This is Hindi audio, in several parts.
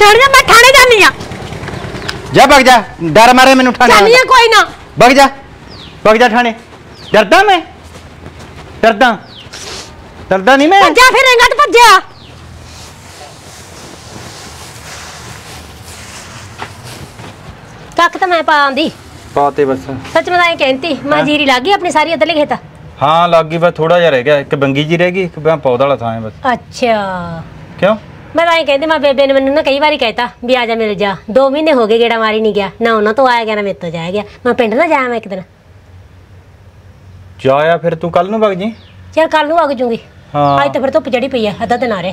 ठहर जा, मैं थाने जानी हां। जा भाग जा, डर मारे मैनू थाने जानी है कोई ना। भाग जा थाने। डरदा मैं? डरदा? डरदा नहीं मैं। भज्जा फिरेंगा तो भज्जा। तक तो मैं पांदी। पाते बस। सच में कहती मैं जीरी लागी अपनी सारी अदले खेता। हाँ लागी, बस थोड़ा जा रह गया, एक बंगी जी रहेगी, एक पौधा वाला था बस। अच्छा क्यों? मैं तो कहती मैं बेबे ने मैंने कई बार कहता भी आजा मेरे जा, 2 महीने हो गए गेड़ा मारी नहीं गया, ना होना तो आया गया ना मेरे तो जाया गया। मैं पिंड ना जाया, मैं एक दिन जाया। फिर तू कल नू भग जी। यार कल नू भग जूंगी, आज तो फिर धुप चढ़ी पई है, अद्धा दिन आ रहा।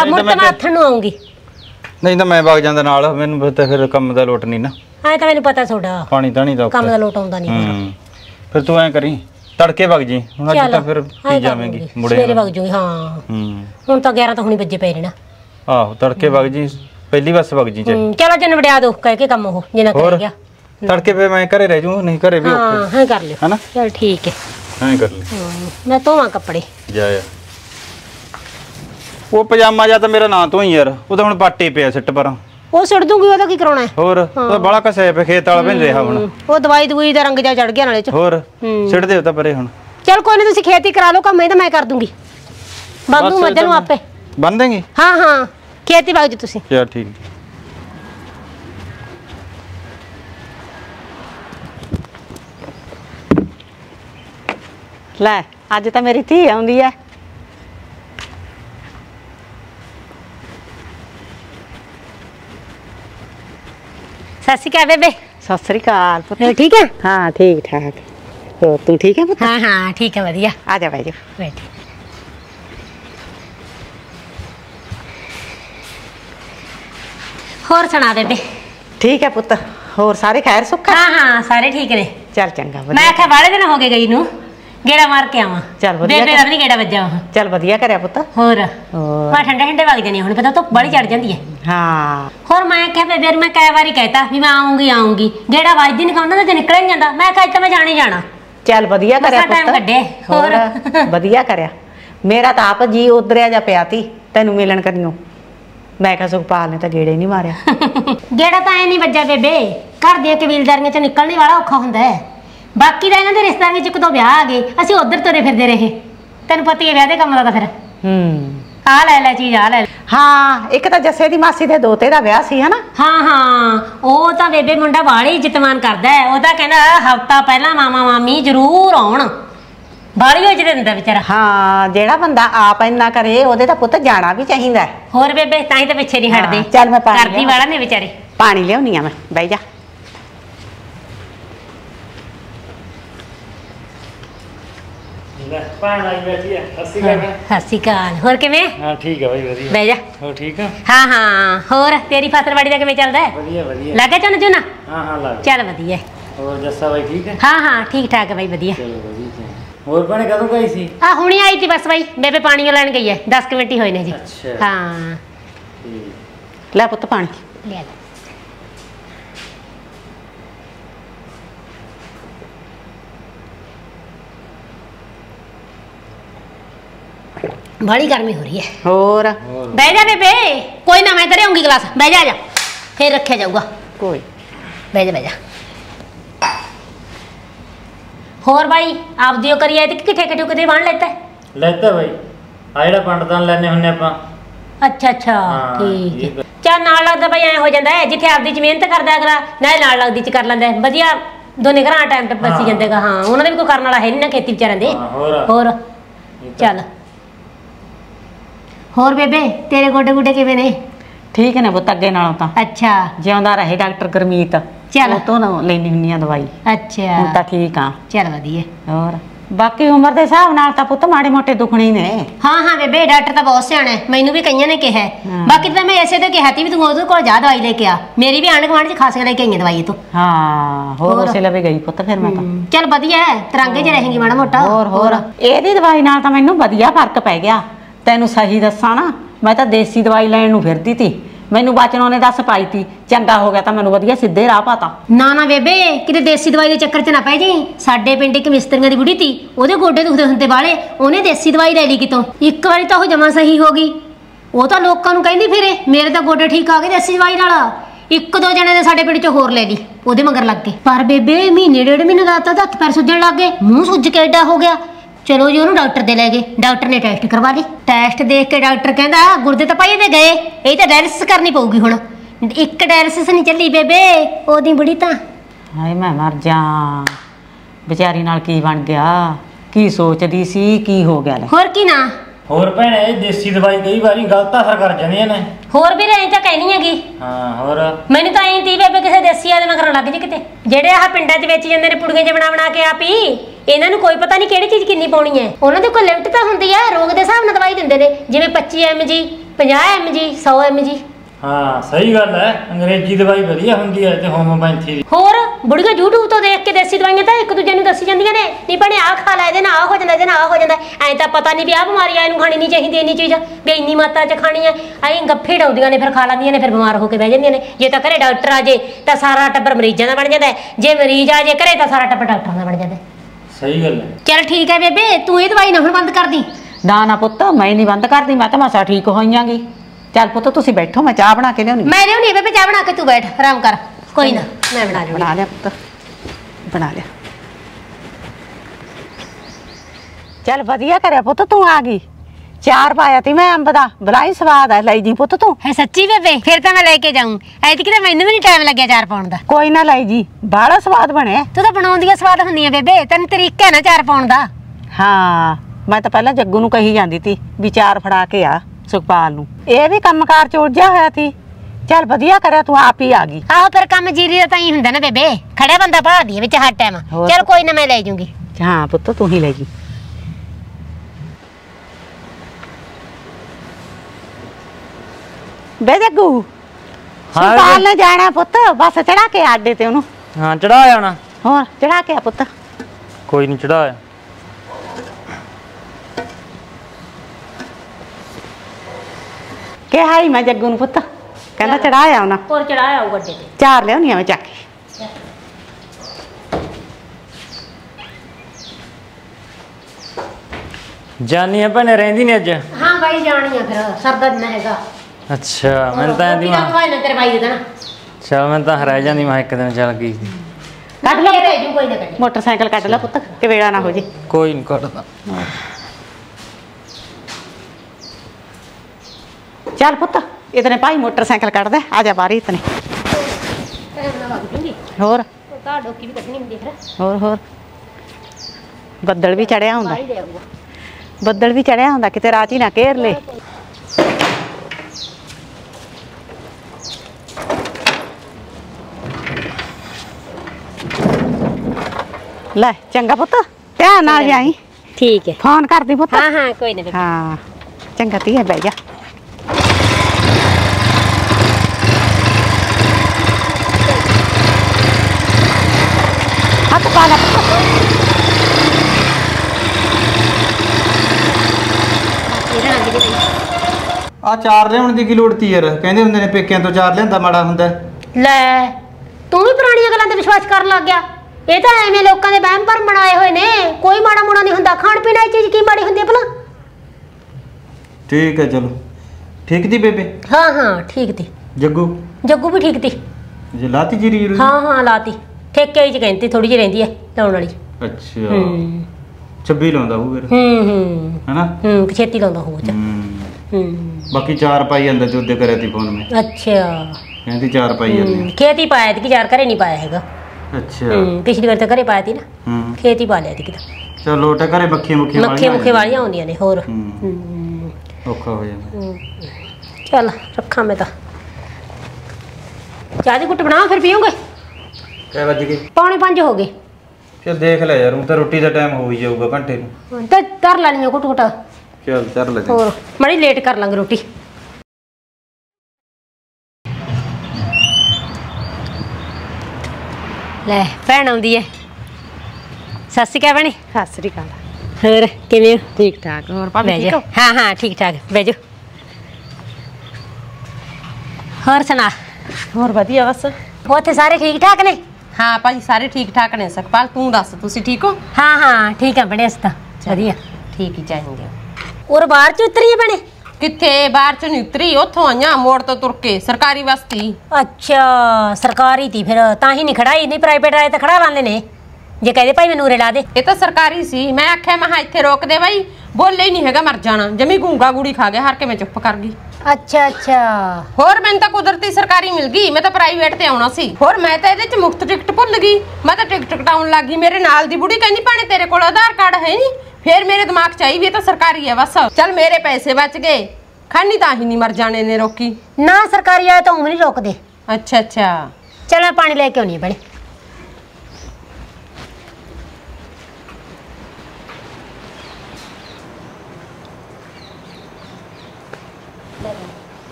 अब मुड़ तो मैं हथन नू आऊंगी, नहीं तो मैं भाग जांदा नाल। मैनू पता फिर काम दा लोट नहीं ना। हां तो मैनू पता थोड़ा पानी तानी दा काम दा लोट आंदा नहीं। फिर तू ऐ करी तड़के भाग जी, हुन अज ता फिर पी जावेंगी मुड़े मेरे भाग जूगी। हां हुन तो 11 तो हुनी बजे पए रहना। आहो तड़के भाग जी, पहली बस भाग जी। चलो जन वड़िया दो कह के काम हो जिना कर गया तड़के पे। मैं घरे रह जूं, नहीं घरे भी हां हां कर ले है ना। चल ठीक है हां कर ले। मैं तोवा कपड़े जा यार, वो पजामा जा तो मेरा ना तो ही यार, वो तो हुण पाटे पे सिट पर ਉਹ ਛੱਡ ਦੂੰਗੀ। ਉਹਦਾ ਕੀ ਕਰਾਉਣਾ ਹੈ ਹੋਰ? ਉਹ ਬੜਾ ਕਸੇ ਪੇ ਖੇਤ ਵਾਲਾ ਭਿੰਨ ਰਿਹਾ ਹੁਣ। ਉਹ ਦਵਾਈ ਦੂਈ ਦਾ ਰੰਗ ਜਾ ਚੜ ਗਿਆ ਨਾਲੇ ਚ ਹੋਰ। ਛੱਡ ਦੇ ਉਹ ਤਾਂ ਪਰੇ ਹੁਣ। ਚਲ ਕੋਈ ਨਹੀਂ, ਤੁਸੀਂ ਖੇਤੀ ਕਰਾ ਲਓ ਕੰਮ, ਇਹ ਤਾਂ ਮੈਂ ਕਰ ਦੂੰਗੀ। ਬੰਦੂ ਮੱਝ ਨੂੰ ਆਪੇ ਬੰਨ ਦੇਂਗੇ। ਹਾਂ ਹਾਂ ਖੇਤੀ ਬਾਗ ਜੀ ਤੁਸੀਂ। ਚਲ ਠੀਕ। ਲੈ ਅੱਜ ਤਾਂ ਮੇਰੀ ਧੀ ਆਉਂਦੀ ਹੈ। सत श्री अकाल बेबे। सत श्री अकाल पुत्र, ठीक है? हाँ ठीक ठाक। तो तू ठीक है पुत्र? हाँ हाँ ठीक है बढ़िया। आ जा भाई जी बैठ। होर सुना बेबे? ठीक है पुत्र, होर सारे खैर सुख? हाँ हाँ सारे ठीक ने। चल चंगा, मैं आखा बारे दिन हो गए गई नू गेड़ा मार के आवा। चल बढ़िया, बेबे दा नहीं गेड़ा वज्जा। चल बढ़िया करिया पुत्र। होर मैं ठंडे ठंडे वाग जानी हुण, पता तो बड़ी चढ़ जांदी है। हां होर मैं कह बेबे मैं कई बारी कहता भी मैं आऊंगी आऊंगी, गेड़ा वाजदी नहीं कहंदा ते निकल नहीं जांदा। मैं कह मैं जाने जाना। चल बढ़िया करिया पुत्र, कड्डे होर बढ़िया करिया। मेरा तो आप जी उधरिया जा पिया ती तैनू मिलन करियो। मैं कह सुखपाल ने तो गेड़े नहीं मारिया। गेड़ा तो ऐ नहीं वज्जा बेबे, घर दे कबीलदारियां च निकलने वाला औखा हुंदा है। बाकी तो इन्होंने रिश्तेदारी एक दो ब्याह आ गए, असं उधर तुरे फिरते रहे। तेन पता ही ब्याह कम का फिर आ लै लै चीज आ लै। हाँ एक तो जस्से की मासी के दोते का ब्याह सी है ना। हाँ हाँ वो तो बेबे मुंडा बाली इज्जतमान करता है। वह तो कहना हफ्ता पहला मामा मामी जरूर आउण, बाली इज्जत दिंदा बेचारा। हाँ जिहड़ा बंदा आप इन्ना करे ओहदे दा पुत्त जाना भी चाहिदा है। होर बेबे ताहीं तां पिछे नहीं हटदे। चल मैं करदी वाला ने बेचारे पानी लियाउणी आ। मैं बहि जा। लै पुत्त पानी लै। बड़ी गर्मी हो रही है। और बह जा बेबे, कोई ना मैं तेरे आऊंगी क्लास। बह जा, फिर रखे जाऊगा कोई। बह जा बह जा। होर भाई आप दियो करिए तो किठे किठे किधर बांध लेता है? लेता भाई आइड़ा पंडतान लेने होने अपना। अच्छा अच्छा ठीक है। चल नाल लगदा भाई ऐ हो जांदा है, जिथे आपदी च मेहनत करदा अगला नाल नाल लगदी च कर लैंदा है। वधिया दोने घरां टाइम टप बसी जांदे गा। हां उन्हां दे भी कोई करन वाला है नहीं ना खेती विचारां दे। होर चल होर बेबे तेरे गोडे गुडे किवें ने? ठीक ने पुत्त अगे नालों तां। अच्छा जिउंदा रहे डॉक्टर गुरमीत। चल ओ तो लैनी हुंदी आ दवाई। अच्छा हुण तां ठीक आ। चल वधिया। होर बाकी उमर दे हिसाब नाल तां पुत्त माड़े मोटे दुखणे ने। हां हां बेबे डॉक्टर तां बहुत सियाणा है, मैनूं भी कईयां ने कहा है। बाकी तां मैं ऐसे ते कहा ती भी तूं ओहदे कोल जा दवाई लेके आ। मेरी भी आंढ गुआंढ च खास लैके आई दवाई तूं। हां होर उसे लवे गई पुत्त फिर मैं तां। चल वधिया है, तिरंगे च रहेंगी माड़ा मोटा। होर होर इहदी दवाई नाल तां मैनूं वधिया फर्क पै गया। तेनू सही दसा ना मैं तो देसी दवाई लैन नू फिरदी ती, मैनू बचनों ने दस पाई ती। चंगा हो गया तां मैनू वधिया सीधे राह पाता। ना ना बेबे किते देसी दवाई दे चक्कर च ना पै जी। साडे पिंड इक मिस्त्रियां दी बुढ़ी ती, ओहदे गोडे दुखदे हुंदे वाले, ओहने देसी दवाई ले ली कितों। इक बारी तां ओह जमा सही हो गई, ਉਹ ਤਾਂ ਲੋਕਾਂ ਨੂੰ ਕਹਿੰਦੀ ਫਿਰੇ ਮੇਰੇ ਤਾਂ ਗੋਡੇ ਠੀਕ ਆ ਗਏ ਤੇ ਅਸੀਂ ਦਵਾਈ ਨਾਲ ਇੱਕ ਦੋ ਜਣੇ ਨੇ ਸਾਡੇ ਪਿੰਡ ਚ ਹੋਰ ਲੈ ਲਈ ਉਹਦੇ ਮਗਰ ਲੱਗ ਗਏ। ਪਰ ਬੇਬੇ ਮਹੀਨੇ ਡੇਢ ਮਹੀਨੇ ਦਾ ਤਾਂ ਹੱਥ ਪੈਰ ਸੁੱਜਣ ਲੱਗ ਗਏ, ਮੂੰਹ ਸੁੱਜ ਕੇ ਏਡਾ ਹੋ ਗਿਆ। चलो जी ओनू डॉक्टर दे लै गए, डॉक्टर ने टेस्ट करवा ली। टेस्ट देख के डॉक्टर कहता गुर्दे तो भाई इहदे गए, ये तो डायलिसिस करनी पऊगी हुण। एक डायलिसिस नहीं चली बेबे ओदी बुढ़ी तां। हाय मैं मर जा, बेचारी नाल की बन गया, की सोचदी सी, की हो गया ले। होर की ना होर भैणे देसी दवाई कई बारी गलत असर कर जांदी ने। होर भी रही तां कहनी हैगी। हां होर मैनूं तां ऐं ती बेबे किसे देसी आदे मगर लग जे किते, जेहड़े आह पिंडां च वेची जांदे ने पुड़ियां ज बना बना के आप ही। ਇਹਨਾਂ ਨੂੰ ਕੋਈ ਪਤਾ ਨਹੀਂ ਕਿਹੜੀ ਚੀਜ਼ ਕਿੰਨੀ ਪਾਉਣੀ ਹੈ, ਉਹਨਾਂ ਦੇ ਕੋਲ ਲਿਮਟ ਤਾਂ ਹੁੰਦੀ ਹੈ, ਰੋਗ ਦੇ ਹਿਸਾਬ ਨਾਲ ਦਵਾਈ ਦਿੰਦੇ ਨੇ, ਜਿਵੇਂ 25 mg 50 mg 100 mg। ਹਾਂ ਸਹੀ ਗੱਲ ਹੈ, ਅੰਗਰੇਜ਼ੀ ਦਵਾਈ ਵਧੀਆ ਹੁੰਦੀ ਹੈ ਤੇ ਹੋਮੋਪੈਥੀ। ਹੋਰ ਬੁੜੀਆਂ YouTube ਤੋਂ ਦੇਖ ਕੇ ਦੇਸੀ ਦਵਾਈਆਂ ਤਾਂ ਇੱਕ ਦੂਜੇ ਨੂੰ ਦੱਸੀ ਜਾਂਦੀਆਂ ਨੇ, ਨਹੀਂ ਭੈਣੇ ਆਹ ਖਾ ਲੈ, ਇਹਦੇ ਨਾਲ ਆਹ ਹੋ ਜਾਂਦਾ, ਇਹਦੇ ਨਾਲ ਆਹ ਹੋ ਜਾਂਦਾ। ਐਂ ਤਾਂ ਪਤਾ ਨਹੀਂ ਵੀ ਆਹ ਬਿਮਾਰੀ ਆ, ਇਹਨੂੰ ਖਾਣੀ ਨਹੀਂ ਚਾਹੀਦੀ ਇੰਨੀ ਚੀਜ਼, ਵੀ ਇੰਨੀ ਮਾਤਰਾ 'ਚ ਖਾਣੀ ਹੈ। ਐਂ ਗੱਫੇ ਡਾਉਂਦੀਆਂ ਨੇ, ਫਿਰ ਖਾ ਲੈਂਦੀਆਂ ਨੇ, ਫਿਰ ਬਿਮਾਰ ਹੋ ਕੇ ਬਹਿ ਜਾਂਦੀਆਂ ਨੇ। ਜੇ ਤਾਂ ਘਰੇ ਡਾਕਟਰ ਆ ਜੇ ਤਾਂ ਸਾਰਾ ਟੱਬਰ ਮਰੀਜ਼ਾਂ ਦਾ ਬਣ ਜਾਂਦਾ, ਜੇ ਮਰੀਜ਼ ਆ ਜੇ ਘਰੇ ਤਾਂ ਸਾਰਾ ਟੱਬਰ ਡਾਕਟਰਾਂ ਦਾ ਬਣ ਜਾਂਦਾ। ਸਹੀ ਗੱਲ ਹੈ। ਚਲ ਠੀਕ ਹੈ ਬੇਬੇ, ਤੂੰ ਇਹ ਦਵਾਈ ਨਾ ਹੁਣ ਬੰਦ ਕਰਦੀ। ਨਾ ਨਾ ਪੁੱਤ ਮੈਂ ਨਹੀਂ ਬੰਦ ਕਰਦੀ, ਮੈਂ ਤਾਂ ਮਸਾ ਠੀਕ ਹੋਈਆਂਗੀ। ਚਲ ਪੁੱਤ ਤੁਸੀਂ ਬੈਠੋ, ਮੈਂ ਚਾਹ ਬਣਾ ਕੇ ਲਿਆਉਣੀ। ਮੈਂ ਲਿਆਉਣੀ ਬੇਬੇ ਚਾਹ ਬਣਾ ਕੇ, ਤੂੰ ਬੈਠ ਆਰਾਮ ਕਰ। ਕੋਈ ਨਾ ਮੈਂ ਬਣਾ ਲਿਆ। ਬਣਾ ਲਿਆ ਪੁੱਤ, ਬਣਾ ਲਿਆ। ਚਲ ਵਧੀਆ ਕਰਿਆ ਪੁੱਤ ਤੂੰ ਆ ਗਈ, ਚਾਰ ਪਾਇਆ ਤੀ ਮੈਂ ਅੰਬ ਦਾ, ਬਲਾਈ ਸਵਾਦ ਆ। ਲਈ ਜੀ ਪੁੱਤ ਤੂੰ। ਹੈ ਸੱਚੀ ਬੇਬੇ, ਫਿਰ ਤਾਂ ਮੈਂ ਲੈ ਕੇ ਜਾਊਂ, ਐਤਕੀ ਤਾਂ ਮੈਨੂੰ ਵੀ ਨਹੀਂ ਟਾਈਮ ਲੱਗਿਆ ਚਾਰ ਪਾਉਣ ਦਾ। ਕੋਈ ਨਾ ਲਈ ਜੀ, ਬਾਹਲਾ ਸਵਾਦ ਬਣਿਆ। ਤੂੰ ਤਾਂ ਬਣਾਉਂਦੀ ਆ ਸਵਾਦ ਹੁੰਦੀ ਆ ਬੇਬੇ, ਤੈਨੂੰ ਤਰੀਕਾ ਨਾ ਚਾਰ ਪਾਉਣ ਦਾ। ਹਾਂ ਮੈਂ ਤਾਂ ਪਹਿਲਾਂ ਜੱਗੂ ਨੂੰ ਕਹੀ ਜਾਂਦੀ ਤੀ ਵੀ ਚਾਰ ਫੜਾ ਕੇ ਆ ਸੁਖਪਾਲ ਨੂੰ, ਇਹ ਵੀ ਕੰਮਕਾਰ ਚ ਉਲਝਿਆ ਹੋਇਆ ਤੀ। ਚੱਲ ਵਧੀਆ ਕਰਿਆ ਤੂੰ ਆਪ ਹੀ ਆ ਗਈ। ਆਹੋ ਫਿਰ ਕੰਮ ਜੀਰੀ ਦਾ ਤਾਂ ਹੀ ਹੁੰਦਾ ਨਾ ਬੇਬੇ, ਖੜਿਆ ਬੰਦਾ ਭਾ ਦੀ ਵਿੱਚ ਹਰ ਟਾਈਮ। ਚੱਲ ਕੋਈ ਨਾ ਮੈਂ ਲੈ ਜੂੰਗੀ। ਹਾਂ ਪੁੱਤ ਤੂੰ ਹੀ ਲੈ ਜੀ। ਬੇ ਜੱਗੂ ਸੁਖਪਾਲ ਨੇ ਜਾਣਾ ਪੁੱਤ, ਬਸ ਚੜਾ ਕੇ ਆਡੇ ਤੇ ਉਹਨੂੰ। ਹਾਂ ਚੜਾ ਆਣਾ। ਹੋਰ ਚੜਾ ਕੇ ਆ ਪੁੱਤ। ਕੋਈ ਨਹੀਂ ਚੜਾ ਆ। ਕਿਹਾ ਹੀ ਮੈਂ ਜੱਗੂ ਨੂੰ ਪੁੱਤ, ਕਹਿੰਦਾ ਚੜਾ ਆਉਣਾ। ਹੋਰ ਚੜਾ ਆਉ ਗੱਡੇ ਤੇ, ਚਾਰ ਲਿਆਉਣੀ ਆ ਮੈਂ ਚੱਕ ਕੇ। ਜਾਣੀ ਆ ਭੈਣੇ ਰਹਿੰਦੀ ਨੇ ਅੱਜ? ਹਾਂ ਬਾਈ ਜਾਣੀ ਆ, ਫਿਰ ਸਰਦਾ ਦਿਨ ਹੈਗਾ। अच्छा मैं तो आंदी मां तेरे भाई दे देना। अच्छा मैं तो हरा जांदी मां एक दिन चल गई थी। काट ले भेज दूं, कोई ना काट मोटरसाइकिल काट ले पुत्त के वेड़ा ना हो जे। कोई नहीं काटदा। चल पुत्त इतने भाई मोटरसाइकिल काट दे, आ जा बारी इतने। और ता डोकी भी कटनी में देख रहा। और बदल भी चढ़या हुंदा, बदल भी चढ़या हुंदा, किते रात ही ना घेर ले। ਲੈ ਚੰਗਾ ਪੁੱਤ, ਧਿਆਨ ਨਾਲ ਜਾਈ। ਠੀਕ ਹੈ, ਫੋਨ ਕਰਦੀ ਪੁੱਤ। ਹਾਂ ਹਾਂ ਕੋਈ ਨਾ। ਹਾਂ ਚੰਗਾ ਧੀਏ, ਬਹਿ ਜਾ। ਹੱਥ ਪਾ ਲੈ ਆ। ਚਾਰ ਲਿਆਉਣ ਦੀ ਕੀ ਲੋੜ ਤੀ ਯਾਰ, ਕਹਿੰਦੇ ਹੁੰਦੇ ਨੇ ਪੇਕਿਆਂ ਤੋਂ ਚਾਰ ਲਿਆਂਦਾ ਮਾੜਾ ਹੁੰਦਾ। ਲੈ ਤੂੰ ਵੀ ਪੁਰਾਣੀਆਂ ਗੱਲਾਂ ਤੇ ਵਿਸ਼ਵਾਸ ਕਰਨ ਲੱਗ ਗਿਆ। ਇਹ ਤਾਂ ਐਵੇਂ ਲੋਕਾਂ ਦੇ ਵਹਿਮ ਭਰਮ ਬਣਾਏ ਹੋਏ ਨੇ, ਕੋਈ ਮਾੜਾ ਮੋੜਾ ਨਹੀਂ ਹੁੰਦਾ। ਖਾਣ ਪੀਣ ਵਾਲੀ ਚੀਜ਼ ਕੀ ਮਾੜੀ ਹੁੰਦੀ ਭਲਾ? ਠੀਕ ਹੈ ਚਲੋ, ਠੀਕ ਦੀ ਬੇਬੇ। ਹਾਂ ਹਾਂ ਠੀਕ ਦੀ। ਜੱਗੂ? ਜੱਗੂ ਵੀ ਠੀਕ ਦੀ। ਜੇ ਲਾਤੀ ਜੀ ਰੀ? ਹਾਂ ਹਾਂ ਲਾਤੀ, ਠੇਕੇ ਚ ਕਹਿੰਦੀ ਥੋੜੀ ਜਿਹੀ ਰਹਿੰਦੀ ਹੈ ਲਾਉਣ ਵਾਲੀ। ਅੱਛਾ ਹੂੰ, 26 ਲਾਉਂਦਾ ਹੋਊ ਫਿਰ। ਹੂੰ ਹੂੰ ਹੈਨਾ, ਹੂੰ ਛੇਤੀ ਲਾਉਂਦਾ ਹੋਊ। ਹੂੰ ਬਾਕੀ ਚਾਰ ਪਾਈ ਜਾਂਦਾ ਜੋਦੇ ਕਰਿਆ ਤੀ ਫੋਨ ਮੈਂ। ਅੱਛਾ ਕਹਿੰਦੀ ਚਾਰ ਪਾਈ ਜਾਂਦੀ, ਖੇਤੀ ਪਾਇਆ ਤੀ ਕਿ ਚਾਰ ਘਰੇ ਨਹੀਂ ਪਾਇਆ ਹੈਗਾ? अच्छा पिछली बार तो घरे पाया थी ना, खेत ही पा लिया थी कि चलो तो घरे मक्खी वालियां आउंदियां ने। होर औखा हो जांदा। चल रखा मैं तां चाह दी घुट बना, फिर पीऊंगे। क्या बज गए? 4:45 हो गए। चल देख ले यार, हुण तां रोटी दा टाइम हो ही जाऊगा घंटे नूं, तां धर लैणीआं घुट घुट। चल धर ले। होर मड़ी लेट कर लांगे रोटी। ਲੈ ਭੈਣ ਆਉਂਦੀ ਹੈ। ਸਤਿ ਸ਼੍ਰੀ ਅਕਾਲ ਭੈਣੇ। ਸਤਿ ਸ਼੍ਰੀ ਅਕਾਲ। ਹੋਰ ਕਿਵੇਂ ਹੋ? ਠੀਕ ਠਾਕ। ਹੋਰ ਭਾਬੀ ਠੀਕ ਹੋ? ਹਾਂ ਹਾਂ ਠੀਕ ਠਾਕ, ਬਹਿ ਜਾਓ। ਹੋਰ ਸੁਣਾ? ਹੋਰ ਵਧੀਆ ਬਸ। ਉੱਥੇ ਸਾਰੇ ਠੀਕ ਠਾਕ ਨੇ? ਹਾਂ ਭਾਜੀ ਸਾਰੇ ਠੀਕ ਠਾਕ ਨੇ। ਸੁਖਪਾਲ ਤੂੰ ਦੱਸ, ਤੁਸੀਂ ਠੀਕ ਹੋ? ਹਾਂ ਹਾਂ ਠੀਕ ਆ ਬੜੇ, ਅਸੀਂ ਤਾਂ ਵਧੀਆ ਠੀਕ ਹੀ ਚਾਹੀਦੇ। ਹੋਰ ਬਾਹਰ ਚ ਉਤਰੀ ਹੈ ਭੈਣੇ? किथे बाहर चो नितरी ओथों अञा मोड़ तो तुरके सरकारी बस थी। अच्छा सरकारी थी फिर ताही नहीं खड़ाई नहीं प्राइवेट आए तो खड़ा लाने ने जे कह दे भाई मैनू रे ला दे ए तो सरकारी सी मैं आखे महा इथे रोक दे भाई बोले ही नहीं हैगा मर जाना जमी गूंगा गुड़ी खा गया हर के मैं चुप कर गई। अच्छा अच्छा होर मैन तो कुदरती सरकारी मिल गई मैं तो प्राइवेट ते आउणा सी होर मैं तो इहदे च मुफ्त टिकट भुल गई मैं तो टिकट कटाउण लग गई मेरे नाल दी बुढ़ी कहंदी भाणे तेरे कोल आधार कार्ड है नहीं फिर मेरे दिमाग चाहिए तो सरकारी है बस चल मेरे पैसे बच गए खानी ताही नहीं मर जाने ने रोकी ना सरकारी आए तो उम्र नहीं रोक दे। अच्छा अच्छा चल मैं पानी लेके आनी बड़े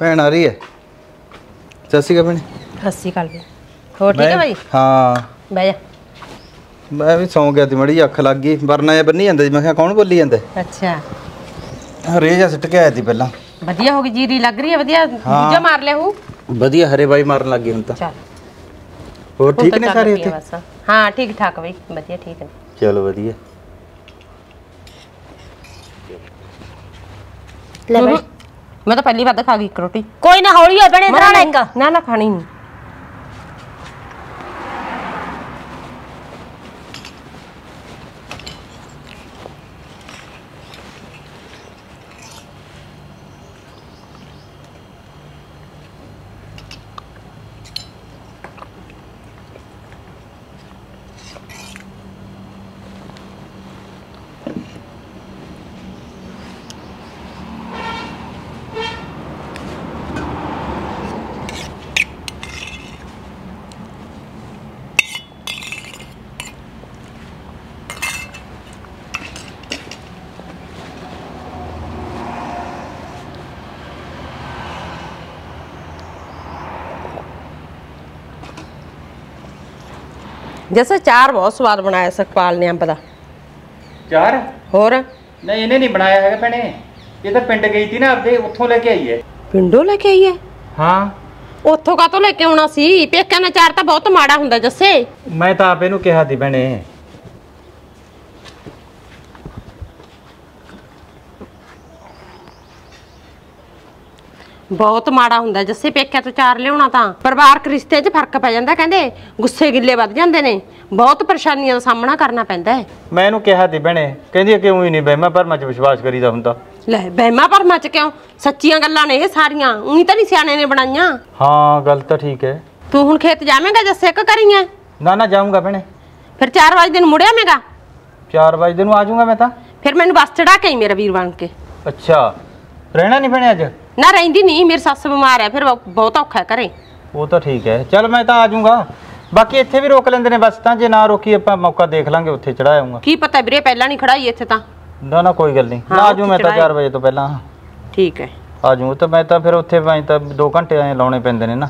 भैन आ रही है सस्सी का सस्सी काल और ठीक है भाई। हाँ बैठ जा मैं भी सौ गया थी मड़ी अख लग गई वरना ये बन्नी जांदा जी मैं क्या कौन बोली जांदा। अच्छा रे जा सट के आया थी पहला बढ़िया हो गई जीरी लग रही है बढ़िया दूजा मार ले हूं बढ़िया हरे भाई मारने लग गई हम तो चल और ठीक ने सारे थे। हां ठीक ठाक भाई बढ़िया ठीक है चलो बढ़िया ले भाई मैं तो पहली बार खा गई रोटी कोई ना हौली हो बने इधर आएगा ना ना खानी नहीं जैसे चार बहुत स्वाद बनाया सुखपाल ने अंब दा चार होर नहीं इन्हें नहीं बनाया है भैने ये तो पिंड गई थी ना अपने उथों लेके आई है पिंडों लेके आई है। हाँ उथों का तो लेके आना सी पेके ना चार तो बहुत माड़ा हुंदा जैसे मैं तो आप इनू कहा थी भैने बहुत माड़ा हुंदा जैसे पेक्या तो चार लिया तो परिवारक रिश्ते च फर्क पै जांदा कहंदे गुस्से गिले वध जांदे ने बहुत परेशानियां दा सामना करना पैंदा है। मैं इनू कहा दी भैणे कहंदी कि उई नहीं बहमा भरमा च विश्वास करीदा हुंदा ले बहमा भरमा च क्यों सच्चियां गल्लां ने इह सारियां उई तां नहीं सियाणे ने बनाईयां। हां गल तां ठीक है तू हुण खेत जावेंगा जस्से क करीए ना ना जाऊंगा भैणे फिर 4 बजे दिन मुड़िया मेगा 4 बजे दिन आ जाऊंगा मैं तां फिर मैनू बस चढ़ा के मेरा वीर बन के। अच्छा रहना नहीं भैणे अज ना रही नहीं मेरी सस बीमार है फिर बहुत औखा है घरे वो तो ठीक है चल मैं तो आ जाऊंगा बाकी इत्थे भी रोक लेंदे ने बस तां जे ना रोकी आपां मौका देख लांगे उत्थे चढ़ा आऊंगा की पता वीरे पहला नहीं खड़ाई इत्थे तां ना ना कोई गल नहीं। हाँ, आ जाऊं मैं तां 4 बजे तो पहला ठीक है आ जाऊं तो मैं तां फिर उत्थे भाई तां 2 घंटे ऐ लाउने पैंदे ने ना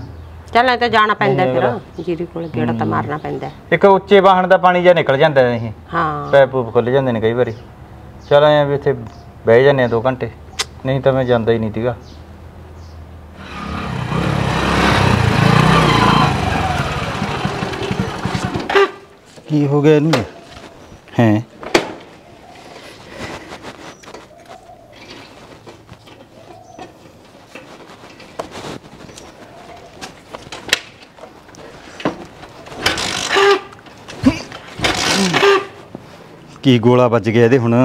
चल ऐ तां जाना पैंदा फिर जीरी कोल गेड़ा तां मारना पैंदा एक उच्चे वाहन दा पानी जा निकल जांदा है। हां पैप पूप खुल जांदे ने कई बारी चल ऐ भी इत्थे बैठ जाने 2 घंटे नहीं तो मैं जाता ही नहीं थी। की हो गया इनमें हैं की गोला बच गया दे हुण।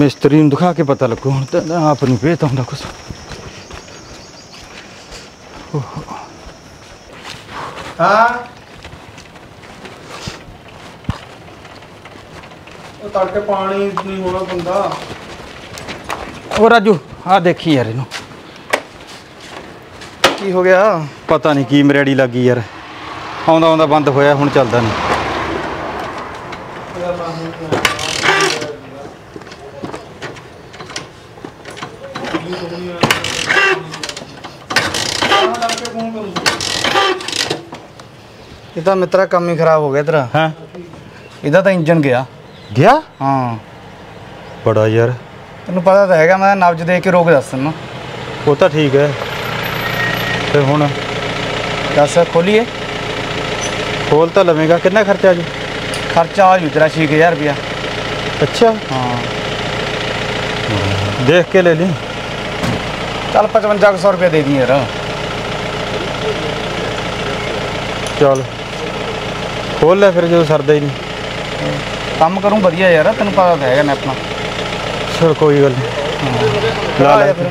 मिस्त्री दिखा के पता लगू हूँ तो आप नहीं भेजता हूँ कुछ तड़के पानी नहीं होना बंदा ओ राजू आ देखी यार इनू की हो गया पता नहीं की मरेड़ी लगी यार आंदा आंदा बंद होया हुण चलता नहीं इदा मित्रा कम ही खराब हो गया तेरा। हाँ इदा तो इंजन गया गया। हाँ बड़ा यार तेन पता तो है मैं नब्ज देख के रोक दस दिना वो तो ठीक है फिर हूँ दस खोलीए खोल तो लवेगा कितना खर्चा आज खर्चा आज तेरा 6000 रुपया। अच्छा हाँ देख के ले ली चल 5500 रुपया दे दी यार चल खोल ले फिर जो सरदा ही नहीं काम करूँ बढ़िया यार तेन पता तो है अपना चल कोई गल ला ले फिर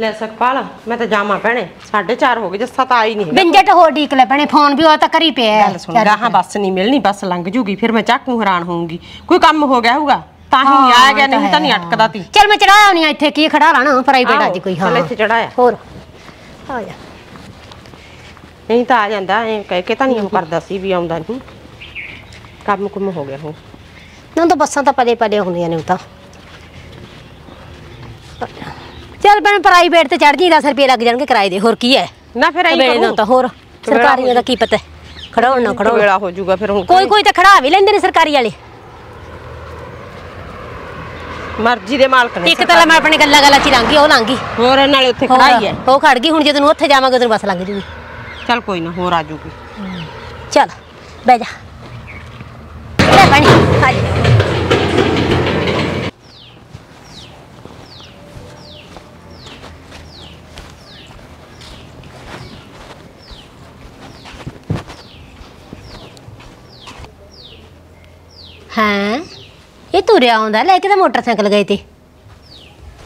ले सकपाल मैं तो जामा भैने 4:30 हो गए जस्सा तो आई नहीं बिंजे तो हो डीक ले भैने फोन भी होता करी पे है गाहां बस नहीं मिलनी बस लंघ जूगी फिर मैं चाकू हैरान होऊंगी कोई काम हो गया होगा ताही आ गया नहीं तो नहीं अटकदा ती चल मैं चढ़ाया नहीं इथे की खड़ा रहना प्राइवेट आज कोई हां चल इथे चढ़ाया और आ जा नहीं तो आ जांदा ए कह के तो नहीं करदा सी भी आंदा नहीं काम कुम हो गया हो ना तो बसां तो पले पले होंदियां ने उता चल भैन प्राइवेट से चढ़ जी 10 रुपये लग जाएंगे किराए दे होर की है ना फिर होर सरकारियों का की पता खड़ा ना खड़ा वेला हो जूगा फिर कोई कोई तो खड़ा भी लेंदे ने सरकारी वाले मर्जी दे मालक ने एक तला मैं अपनी गल्ला गल्ला ची लांगी ओ लांगी होर नाले उथे खड़ाई है ओ खड़ गई हुन जे तनु उथे जावांगे तनु बस लंघ जूगी चल कोई ना होर आ जूगी चल बह जा ले पानी आ हाँ ये तुरिया आंदा लेके तो मोटरसाइकिल गए थे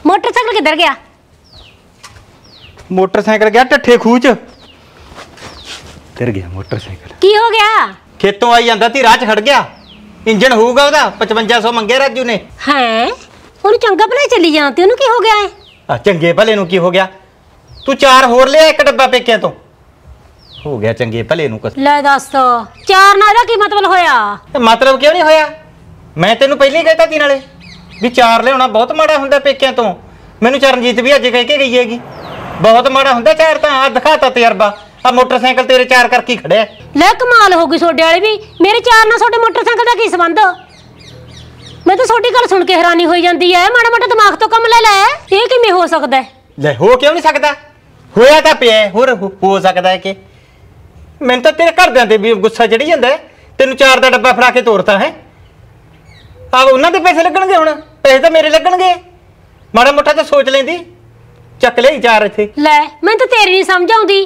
मोटरसाइकिल किधर गया मोटरसाइकिल गया टट्ठे खूच तेरे गया मोटरसाइकिल की हो गया खेतों आई जाता ती राह खड़ गया इंजन होगा ओदा 5500 मंगे राजू ने हैं ओनु चंगा भले चली जाती ओनु की हो गया है आ चंगे भले नु की हो गया तू चार होर ले एक डब्बा पेकिया तो हो गया चंगे भले नु कस ले दस चार ना दा की मतलब होया मतलब क्यों नहीं होया मैं तेन पहले ही कहता ती नाले भी चार लिया बहुत माड़ा होंगे पेकिया तो मैंने चरणजीत भी अज कह के गई हैगी बहुत माड़ा होंगे चार तो आ दिखाता तजरबा आ मोटरसाइकिल तेरे चार करके खड़े ले कमाल हो गई सोडे वाले भी मेरे चार ना सोडे मोटरसाइकिल का की संबंध मैं तो सोडी गल सुन के हैरानी हो जाती है माड़ा मोटा दिमाग तो कम ले लै ये किवें हो सकता है ले हो क्यों नहीं सकता होया तो पे होर हो सकता है कि मैंने तो तेरे घरदियां ते भी गुस्सा चढ़ी जांदा है तेन चार का डब्बा फड़ा के तोरता है आप उन्होंने पैसे लगणगे हुण पैसे तो मेरे लगणगे माड़ा मोटा तो सोच लेंदी चक ले चार इत्थे लै मैं तो तेरी नहीं समझ आउंदी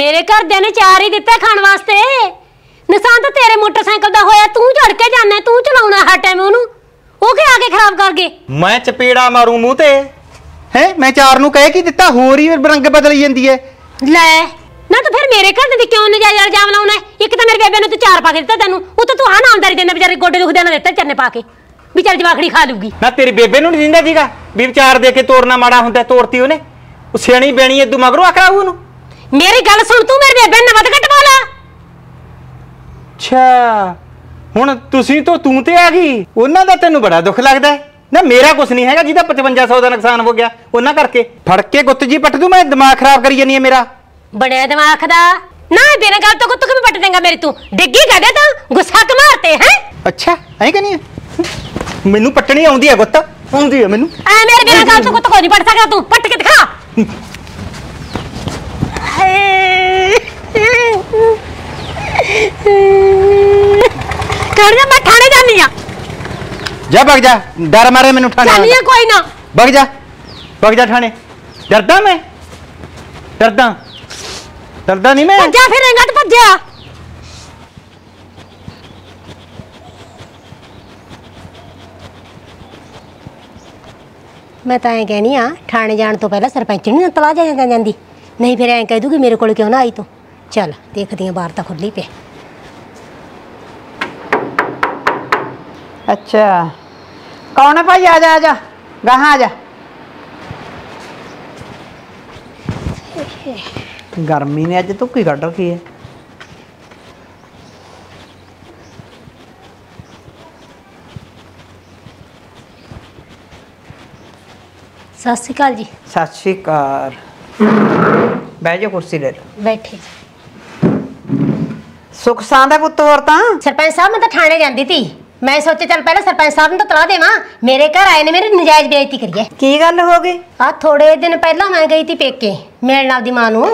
मेरे घरदियां ने चार ही दिता खाण वास्ते नुकसान तो तेरे मोटरसाइकिल दा होया तू झड़ के जाना तू चलाउणा हर टाइम ओनू ओ के आके खराब कर गए मैं चपेड़ा मारूं मूंह ते है मैं चार नू कह के दिता होर ही रंग बदल जांदी है लै ना तो फिर मेरे घर दे क्यों नजायज इल्जाम लाउना है एक तो मेरे बेबे ने तू चार पा के दिता तैनू ओ तो तू हां नामदारी देना बेचारे गोडे दुखदे ना देता चरने पा के भी चल जवाखड़ी खा लूगी ना तेरी बेबे नू नहीं दिंदा जीगा भी विचार दे के तोरना माड़ा हुंदा तोरती ओने ओ सेणी बेणी एदू मगरों आखरा ओनू मेरी गल सुन तू मेरे बेबे ने वध घट बोला अच्छा हुन तुसी तो तू ते आ गई ओना दा तैनू बड़ा दुख लगदा है ना मेरा कुछ नहीं हैगा जिदा 5500 ਦਾ ਨੁਕਸਾਨ ਹੋ ਗਿਆ ਉਹਨਾਂ ਕਰਕੇ ਫੜ ਕੇ ਗੁੱਤ ਜੀ ਪੱਟ ਦੂ ਮੈਂ ਦਿਮਾਗ ਖਰਾਬ ਕਰੀ ਜਾਨੀ ਹੈ ਮੇਰਾ बड़े दिमाग दा ना बिना गल तो कुत्ते को भी पट देगा मेरी तू डिग्गी गदे तो गुस्सा कमारते हैं अच्छा ऐ कहनी है मेनू पटनी आउंदी है गुत्ता आउंदी है मेनू ऐ मेरे बिना गल तो कुत्ते को नहीं पट सकदा तू पट के दिखा कर जा मैं थाने जानी हां जा भग जा डर मारे मेनू थाने जानी है कोई ना भग जा थाने डरदा मैं डरदा डरदा नहीं मैं भज्जा फिर रंगा तो भज्जा मैं तो ऐ कहनी हां थाने जाने तो पहले सरपंच नहीं तला जा जांदी नहीं फिर ऐ कह दूगी मेरे कोल क्यों ना आई तू चल देखदी हां बाहर तो खुली पे अच्छा कौन है भाई आ जा गाहां आ जा गर्मी ने अज धुक्की कड़ रखी है सत श्री अकाल जी। सत श्री अकाल। बैठ जाओ कुर्सी ले लो। बैठे सुख सांदा पुत्त होर तां सरपंच साहब मैं तो थाने जांदी सी मैं सोचे चल पहले सरपंच साहब ने तो तला दे मां, मेरे घर आए ने मेरी नजायज बेइज्जती करी है। की गल हो गई? आ थोड़े दिन पहला मैं गई थी पेके मिलना दी मां नूं,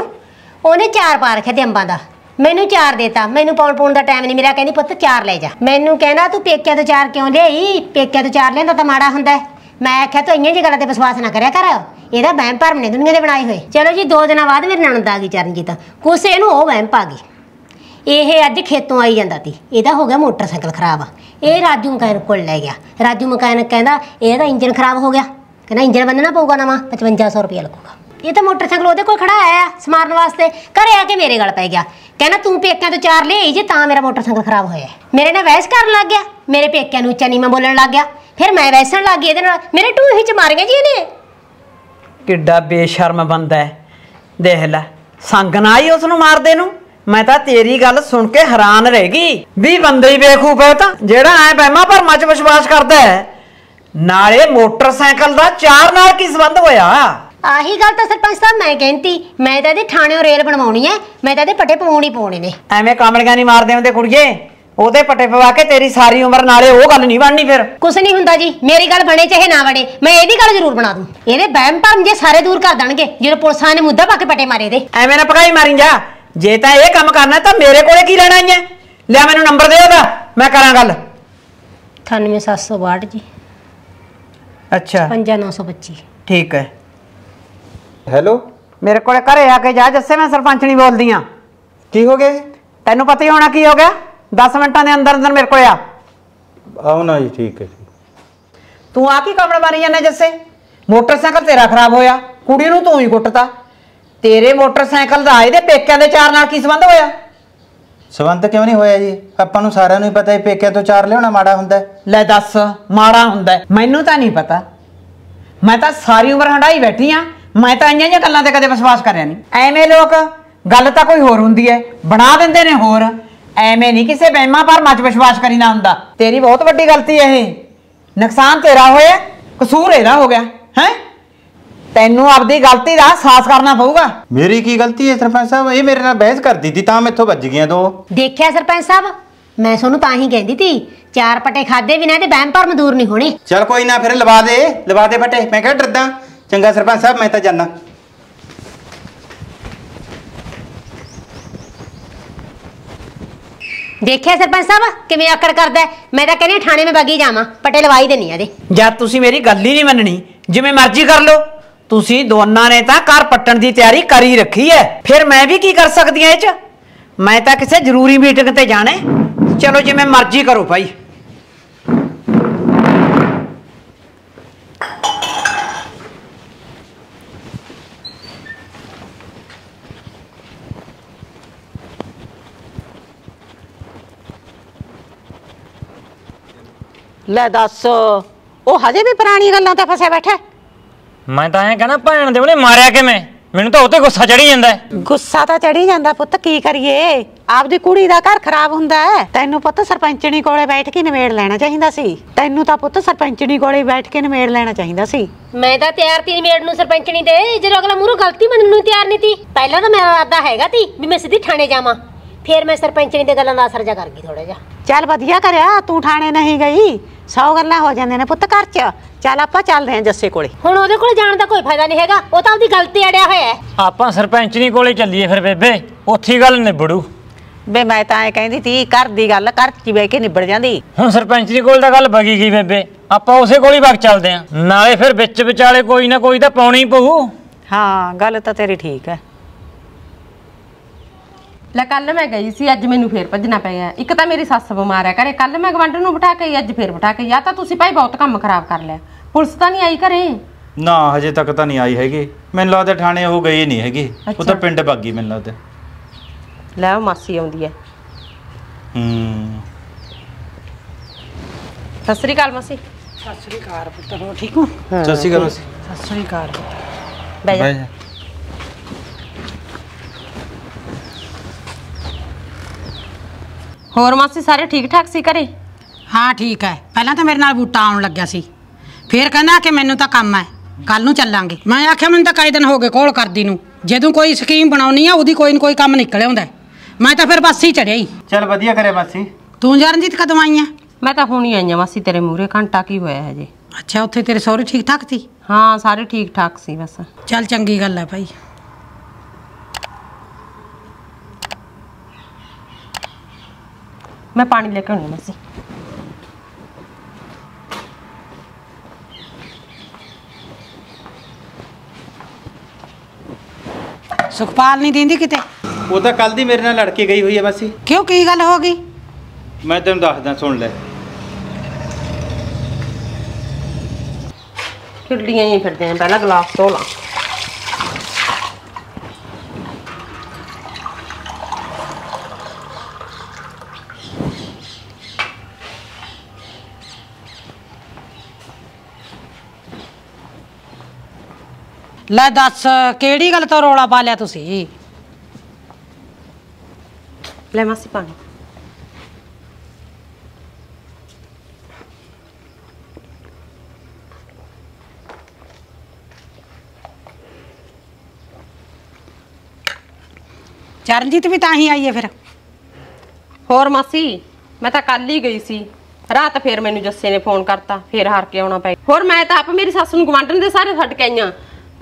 ओने चार पा रखे थे अंबा दा, मैनू चार देता, मैनू पाउन का टाइम नहीं मिला, कहनी पुत चार ले जा। मैनू कहना तू पेकिया तो चार क्यों लियाई, पेकिया तो चार लिया तो माड़ा होंदा है। मैं आख्या तो इं गलों पर विश्वास ना करा कर, यह वहम भरम ने दुनिया के बनाए हुए। चलो जी दो दिन बाद मेरी ननद आ गई चरणजीत, कुछ इनू वह वहम पा गई। ये अज खेतों आई जाता थी, यदा हो गया मोटरसाइकिल खराब, ये राजू मकैनिक को ले गया। राजू मकैनिक कहता यह इंजन खराब हो गया, कहना इंजन बंधना पऊगा नवा, 5500 रुपया लगेगा। ये तो मोटरसाइकिल वो कोई खड़ा आया समारन वास्ते, घर आके मेरे गल पै गया, कहना तू पेकिया तो चार लियाई जे तां मेरा मोटरसाइकिल खराब होया। मेरे ने बहस करन लग गया, मेरे पेकिया नूं उच्चा नीवां बोलण लग गया, फिर मैं बहसन लग गई, मेरे टू ही च मारिया जी इहने। किड्डा बेशर्म बंदा है, देख लै संगना आई उस नूं मारदे नूं। मैं तां तेरी गल सुन के हैरान रह गई भी बंदे ही बेवकूफ है तां, जेहड़ा ऐ वहमा भरमां च विश्वास करदा है। नाले मोटरसाइकिल दा चार नाल की संबंध होया? आही गल तो सरपंच साहब मैं कहती, मैं तो थाने और रेल बनवानी है, मैं तो पटे पवाने पवाने ने। एवं कामड़ियां नहीं मारदे होंदे कुड़िए, ओहदे पटे पवा के तेरी सारी उम्र नाले ओह गल नहीं बननी। फिर कुछ नहीं हुंदा जी, मेरी गल बने चाहे ना बने, मैं एहदी गल जरूर बना दूं। एहदे वहम भरम जे सारे दूर कर देणगे जे पुलिसां ने मुद्दा पा के पटे मारे दे। एवं ना पकाई मारी जा, जे तां इह काम करना तां मेरे कोले की लैणा है, लिया मैनूं नंबर दे ओहदा, मैं करां गल। 98762 जी। अच्छा 55925 ठीक है। ਹੈਲੋ ਮੇਰੇ ਕੋਲੇ ਘਰੇ ਆ ਕੇ ਜਾ ਜੱਸੇ, ਮੈਂ ਸਰਪੰਚ ਨਹੀਂ ਬੋਲਦੀ ਆ। ਕੀ ਹੋ ਗਿਆ? ਤੈਨੂੰ ਪਤਾ ਹੀ ਹੋਣਾ ਕੀ ਹੋ ਗਿਆ। 10 ਮਿੰਟਾਂ ਦੇ ਅੰਦਰ ਅੰਦਰ ਮੇਰੇ ਕੋਲੇ ਆ। ਆਉਣਾ ਜੀ ਠੀਕ ਹੈ। ਤੂੰ ਆ ਕੀ ਕਮੜ ਮਾਰੀ ਜਾਂਦਾ ਜੱਸੇ? ਮੋਟਰਸਾਈਕਲ ਤੇਰਾ ਖਰਾਬ ਹੋਇਆ, ਕੁੜੀ ਨੂੰ ਤੂੰ ਹੀ ਕੁੱਟਤਾ। ਤੇਰੇ ਮੋਟਰਸਾਈਕਲ ਦਾ ਇਹਦੇ ਪੇਕਿਆਂ ਦੇ ਚਾਰ ਨਾਲ ਕੀ ਸੰਬੰਧ ਹੋਇਆ? ਸੰਬੰਧ ਕਿਉਂ ਨਹੀਂ ਹੋਇਆ ਜੀ, ਆਪਾਂ ਨੂੰ ਸਾਰਿਆਂ ਨੂੰ ਹੀ ਪਤਾ ਹੈ ਪੇਕਿਆਂ ਤੋਂ ਚਾਰ ਲਿਆਉਣਾ ਮਾੜਾ ਹੁੰਦਾ। ਲੈ ਦੱਸ ਮਾੜਾ ਹੁੰਦਾ? ਮੈਨੂੰ ਤਾਂ ਨਹੀਂ ਪਤਾ, ਮੈਂ ਤਾਂ ਸਾਰੀ ਉਮਰ ਹੰਡਾਈ ਬੈਠੀ ਆ, मैं तो इं गलों से कदे विश्वास करिया नहीं। एवें लोग गल तो कोई होर हुंदी है, बना देंदे ने होर, एवें नहीं किसी वहमां भरमां च विश्वास करी ना हुंदा। तेरी बहुत वड्डी गलती है, ये नुकसान तेरा होया, कसूर एहदा हो गया है। तैनू आपदी गलती का एहसास करना पऊगा। मेरी की गलती है सरपंच साहब? ये मेरे नाल बहस करती थी तां मेथों भज गई। दो देखिया सरपंच साहब, मैं सोनू तां ही कहंदी ती चार पटे खादे बिना ते वहम भरम दूर नहीं होने। चल कोई ना, फिर लवा दे पटे, मैं कह डरदा। चंगा सरपंच साहब मैं तो जाना। देखिया सरपंच साहब किवें आकड़ करदा है, मैं तो कहनी थाने में बगी जावां, पटे लवाई देनी आ दे। जब तुसी मेरी गल ही नहीं मननी, जिवें मर्जी कर लो, तुसी दोनों ने तां घर पट्टण दी तैयारी करी रखी है, फिर मैं भी की कर सकदी आं? इह मैं तां किसी जरूरी मीटिंग ते जाणे, चलो जिवें मर्जी करो भाई। लै दस वह हजे भी पुरानी गलों ते फसिया बैठा। मैं तो ऐ कहना भैन दे उहने मारिया किवें, मैनूं तां उत्ते गुस्सा चढ़ी जांदा है। गुस्सा तां चढ़ी जांदा पुत्त, की करिए आपदी कुड़ी दा घर खराब हुंदा है। तैनूं पुत्त सरपंचनी कोले बैठ के नवेड़ लैणा चाहीदा सी, तैनूं तां पुत्त सरपंचनी कोले बैठ के नवेड़ लैणा चाहीदा सी। मैं तां तैयार ती नवेड़ नूं सरपंचनी दे, जदों अगला मूहरों गलती मनण नूं तैयार नहीं ती। पहलां तां मेरा इरादा हैगा ती वी मैं सीधी थाणे जावां, फिर मैं सरपंचनी दी गल्लां दा असर जा कर गई थोड़ा जिहा। चल वधिया करिया तूं थाणे नहीं गई, 100 गल्लां हो जांदियां ने पुत्त घर च। चल आपां चलदे आं जस्से कोले, हुण ओहदे कोल जाण दा कोई फायदा नहीं हैगा, ओह तां ओहदी गलती अड़िया होया। आपां सरपंचनी कोले चलीए फिर बेबे, ओथी गल निबड़ू। बे मैं तां ऐ कहंदी ती घर दी गल घर च बह के निबड़ जांदी। हुण सरपंचनी कोल दा गल बगी गई बेबे, आपां उसे कोल ही वग चलदे आं, नाले फिर विच विचाले कोई ना कोई तां पाउणी पऊ। हां गल तां तेरी ठीक है। लै कल मैं गई सी, अज मैनूं फिर भजना पै गया। एक तां मेरी सस्स बीमार है घरे, कल मैं गवांढण नूं बिठा के अज फिर बिठा के। या तां तुसीं भाई बहुत काम खराब कर लिया। पुलिस तां नहीं आई घरे? ना हजे तक तां नहीं आई हैगी, मैनूं लगदा थाणे ओह गई नहीं हैगी, ओह तां पिंड भग गई मैनूं लगदा। लै ओह मासी आउंदी है। सत श्री अकाल मासी। सत श्री अकाल पुत्त, हो ठीक हो? सत श्री अकाल मासी। सत श्री अकाल पुत्त, बैठ जा। होर मासी सारे ठीक ठाक सी घरे? हाँ ठीक है। पहला तो मेरे नाल बूटा आउण लग्या सी, फिर कहना कि मैनूं तां कम है कल नूं चलांगे। मैं आख्या मैनूं तां कई दिन हो गए घोल करदी नूं, जदों कोई स्कीम बनाउणी आ उहदी कोई ना कोई कम निकल आउंदा। मैं तां फिर बस ही चढ़िया ही। चल वधिया करे मासी। तूं जरणजीत कदों आई है? मैं तो हुणी आई हाँ मासी तेरे मूहरे, घंटा की होया है जी। अच्छा उत्थे तेरे सहुरे ठीक ठाक थी? हाँ सारे ठीक ठाक सी बस। चल चंगी गल है भाई। मैं पानी लेकर आऊंगी मासी। सुखपाल नहीं देंदी किते? वो तो कल दी मेरे नाल लड़के गई हुई है मासी। क्यों की गल हो गई? मैं तेन दसदा सुन ले। खिड़ियां ही फिरदे हैं, पहला गिलास धो ला। लै दस केड़ी गल तो रोला पा लिया तुसी? लै मासी पानी। चरणजीत भी तां ही आई है फिर? होर मासी मैं तां कल ही गई सी, रात फिर मैनू जस्से ने फोन करता, फिर हार के आउणा पै। होर मैं तां आप मेरी सस्स नूं गवांढण दे सारे छड्ड के आई आं।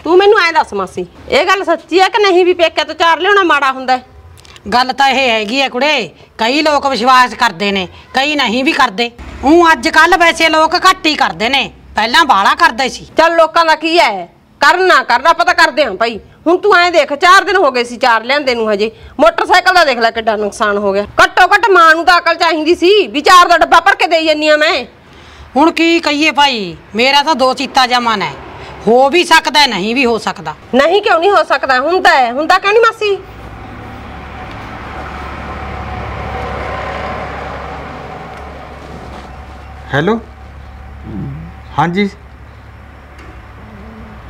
तू मैनू ऐ दस मासी, यह गल सच्ची है कि नहीं भी पेके तो चार लिया माड़ा हुंदा? गल तो यह हैगी है कुड़े, कई लोग विश्वास करते ने, कई नहीं भी करते। ऊँ अज कल वैसे लोग घट ही करते ने, पहला बाला करते सी। चल लोगों का की है, करना करना पता करते हैं भाई। हुण तू ऐ देख, 4 दिन हो गए सी चार लियांदे नूं, हजे मोटरसाइकिल दा देख लै किड्डा नुकसान हो गया। घट्टो घट मां नूं तां अकल चाहीदी सी भी 4 दा डब्बा भर के देई जानी आ। मैं हुण की कहिए भाई, मेरा तो 2 चीता जमन है, हो भी सकता है नहीं भी हो सकता। नहीं क्यों नहीं हो सकता, हुंदा है, हुंदा क्यों नहीं मासी? हेलो हाँ जी,